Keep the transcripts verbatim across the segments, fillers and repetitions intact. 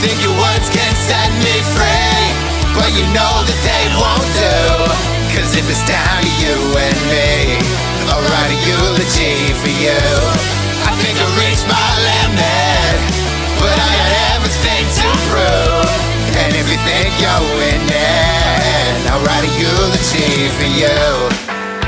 think your words can set me free, but you know that they won't do. Cause if it's down to you and me, I'll write a eulogy for you. I think I reached my limit, but I got everything to prove. And if you think you're winning, I'll write a eulogy for you.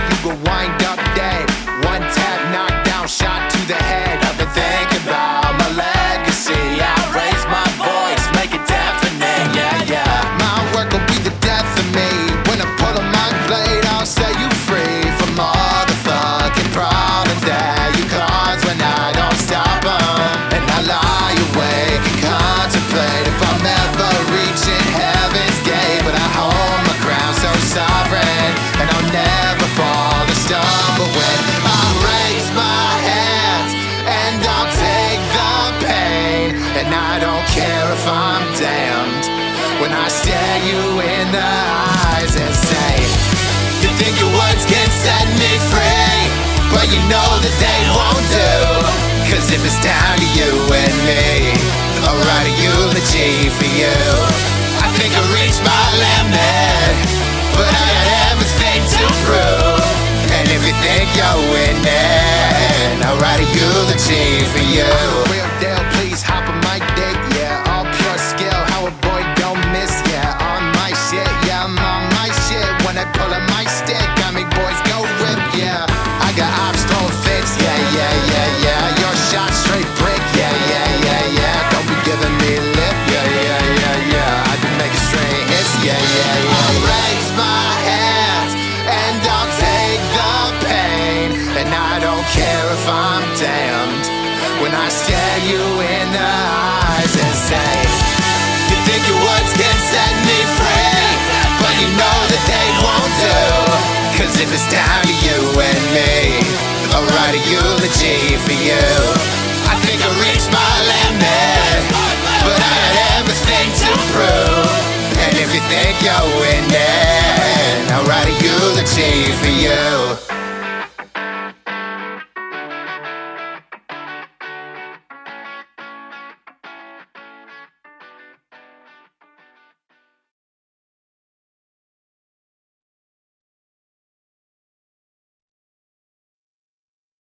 You will wind up dead, one tap, knocked down, shot to the head. I've been thinking about my legacy. I raise my voice, make it deafening, yeah, yeah. My work will be the death of me. When I pull on my blade, I'll set you free from all the fucking problems that you cause when I don't stop them. And I lie awake and contemplate if I'm ever reaching heaven's gate. But I hold my crown so sovereign, and I'll never fall to stumble when I raise my hands, and I'll take the pain. And I don't care if I'm damned when I stare you in the eyes and say, you think your words can set me free, but you know that they won't do. Cause if it's down to you and me, I'll write a eulogy for you. I think I reached my limit, but I had everything to prove. And if you think you're winning, I'll write a eulogy for you. Real deal, please hop on my dick, yeah. All pure skill, how a boy don't miss, yeah. On my shit, yeah, I'm on my shit. When I pull up my stick, I make boys go whip, yeah. I got ops, don't fits, yeah, yeah, yeah, yeah. Your shot straight brick, yeah, yeah, yeah, yeah. Don't be giving me lip, yeah, yeah, yeah, yeah. I been making straight hits, yeah, yeah, yeah. I'll raise my hands, and I'll take the pain. And I don't care if I'm damned when I stare you in the eyes and say, you think your words can set me free, but you know that they won't do. Cause if it's down to you and me, I'll write a eulogy for you. I think I reached my limit, but I had everything to prove. And if you think you're winning, I'll write a eulogy for you.